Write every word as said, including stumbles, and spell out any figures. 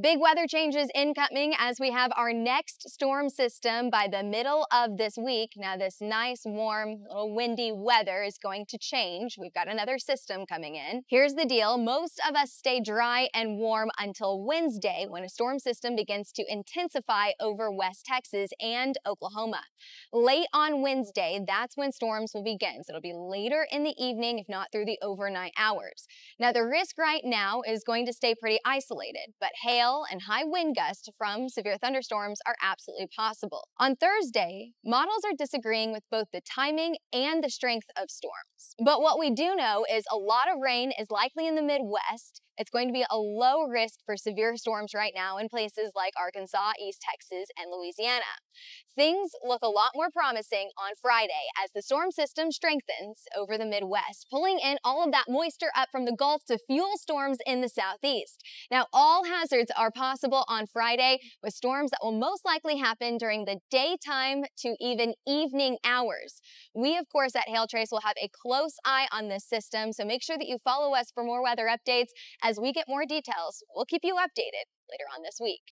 Big weather changes incoming as we have our next storm system by the middle of this week. Now this nice, warm, little windy weather is going to change. We've got another system coming in. Here's the deal. Most of us stay dry and warm until Wednesday when a storm system begins to intensify over West Texas and Oklahoma. Late on Wednesday, that's when storms will begin. So it'll be later in the evening, if not through the overnight hours. Now the risk right now is going to stay pretty isolated, but hail and high wind gusts from severe thunderstorms are absolutely possible. On Thursday, models are disagreeing with both the timing and the strength of storms. But what we do know is a lot of rain is likely in the Midwest. It's going to be a low risk for severe storms right now in places like Arkansas, East Texas, and Louisiana. Things look a lot more promising on Friday as the storm system strengthens over the Midwest, pulling in all of that moisture up from the Gulf to fuel storms in the Southeast. Now, all hazards are possible on Friday with storms that will most likely happen during the daytime to even evening hours. We, of course, at Hail Trace will have a close eye on this system, so make sure that you follow us for more weather updates. As we get more details, we'll keep you updated later on this week.